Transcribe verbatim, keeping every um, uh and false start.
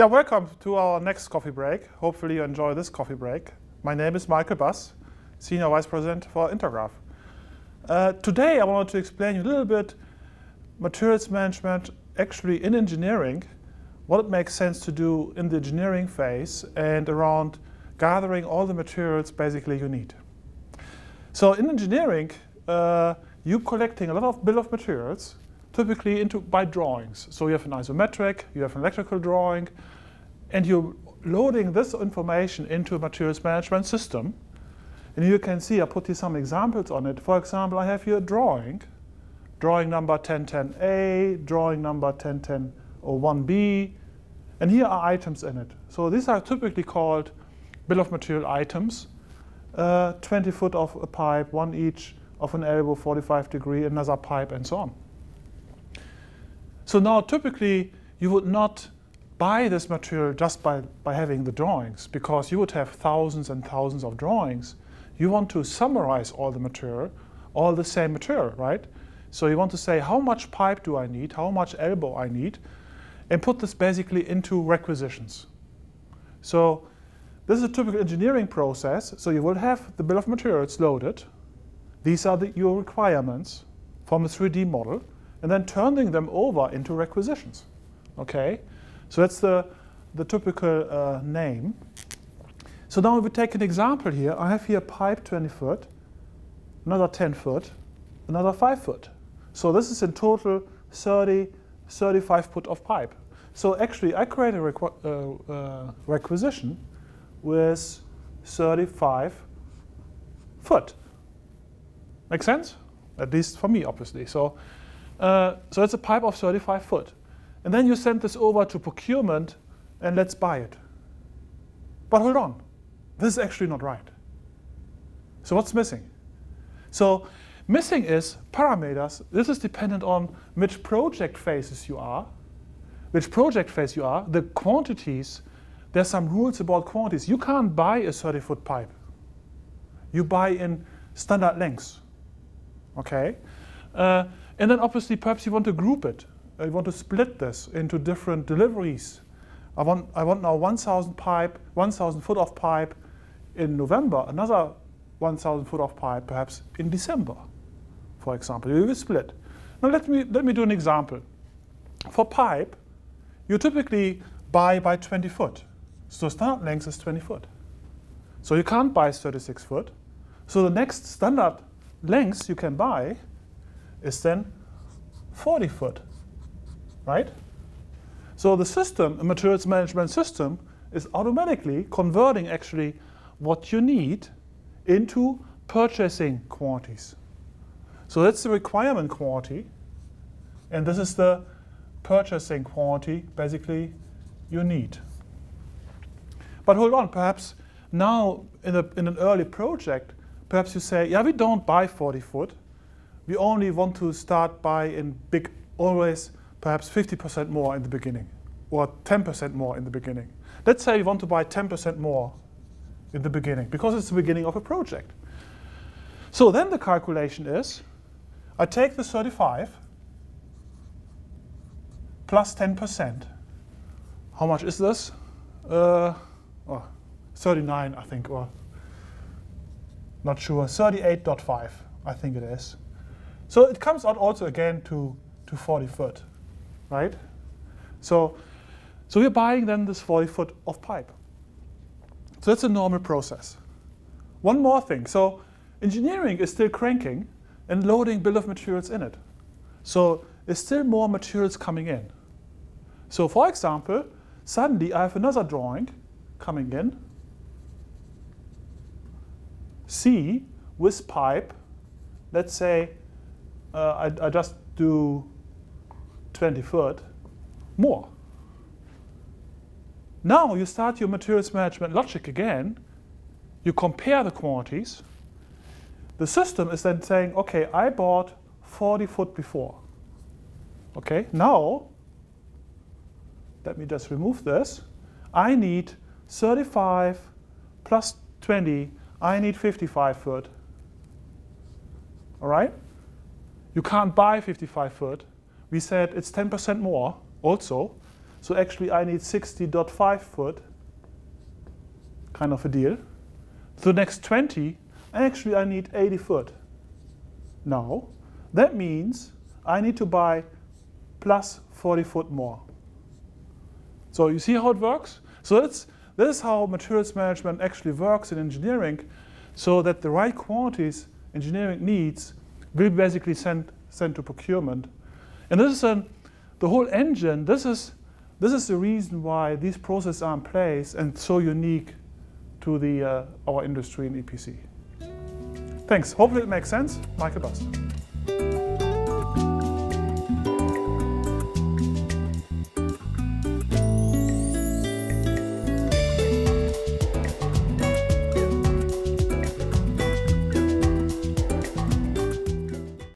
Yeah, welcome to our next coffee break. Hopefully you enjoy this coffee break. My name is Michael Buss, Senior Vice President for Intergraph. Uh, today I wanted to explain you a little bit materials management actually in engineering, what it makes sense to do in the engineering phase and around gathering all the materials basically you need. So in engineering, uh, you're collecting a lot of bill of materials typically into, by drawings. So you have an isometric, you have an electrical drawing, and you're loading this information into a materials management system. And you can see I put here some examples on it. For example, I have here a drawing, drawing number ten ten A, drawing number ten ten oh one B, and here are items in it. So these are typically called bill of material items, uh, twenty foot of a pipe, one each of an elbow, forty-five degree, another pipe, and so on. So now typically you would not buy this material just by, by having the drawings, because you would have thousands and thousands of drawings. You want to summarize all the material, all the same material, right? So you want to say how much pipe do I need, how much elbow I need, and put this basically into requisitions. So this is a typical engineering process. So you will have the bill of materials loaded. These are the, your requirements from a three D model, and then turning them over into requisitions, okay? So that's the, the typical uh, name. So now we take an example here. I have here pipe twenty foot, another ten foot, another five foot. So this is in total thirty, thirty-five foot of pipe. So actually I create a requ uh, uh, requisition with thirty-five foot. Make sense? At least for me, obviously. So. Uh, so it's a pipe of thirty-five foot. And then you send this over to procurement and let's buy it. But hold on, this is actually not right. So what's missing? So missing is parameters. This is dependent on which project phases you are, which project phase you are, the quantities. There's some rules about quantities. You can't buy a thirty foot pipe. You buy in standard lengths, okay? Uh, And then obviously perhaps you want to group it. You want to split this into different deliveries. I want, I want now one thousand pipe, one thousand foot of pipe in November, another one thousand foot of pipe perhaps in December, for example. You will split. Now let me, let me do an example. For pipe, you typically buy by twenty foot. So standard length is twenty foot. So you can't buy thirty-six foot. So the next standard length you can buy is then forty foot, right? So the system, a materials management system, is automatically converting actually what you need into purchasing quantities. So that's the requirement quantity, and this is the purchasing quantity basically you need. But hold on, perhaps now in, a, in an early project, perhaps you say, yeah, we don't buy forty foot. We only want to start by in big, always perhaps fifty percent more in the beginning, or ten percent more in the beginning. Let's say you want to buy ten percent more in the beginning, because it's the beginning of a project. So then the calculation is, I take the thirty-five plus ten percent. How much is this? Uh, oh, thirty-nine, I think, or not sure, thirty-eight point five, I think it is. So it comes out also again to, to forty foot, right? So, so we're buying then this forty foot of pipe. So that's a normal process. One more thing. So engineering is still cranking and loading bill of materials in it. So there's still more materials coming in. So for example, suddenly I have another drawing coming in, C with pipe, let's say, Uh, I, I just do twenty foot more. Now you start your materials management logic again. You compare the quantities. The system is then saying, okay, I bought forty foot before. Okay, now, let me just remove this. I need thirty-five plus twenty. I need fifty-five foot. All right? You can't buy fifty-five foot. We said it's ten percent more also. So actually I need sixty point five foot, kind of a deal. The next twenty, actually I need eighty foot. Now, that means I need to buy plus forty foot more. So you see how it works? So that's, this is how materials management actually works in engineering, so that the right quantities engineering needs will basically send, sent to procurement. And this is an, the whole engine. This is, this is the reason why these processes are in place and so unique to the, uh, our industry in E P C. Thanks. Hopefully it makes sense. Michael Buss.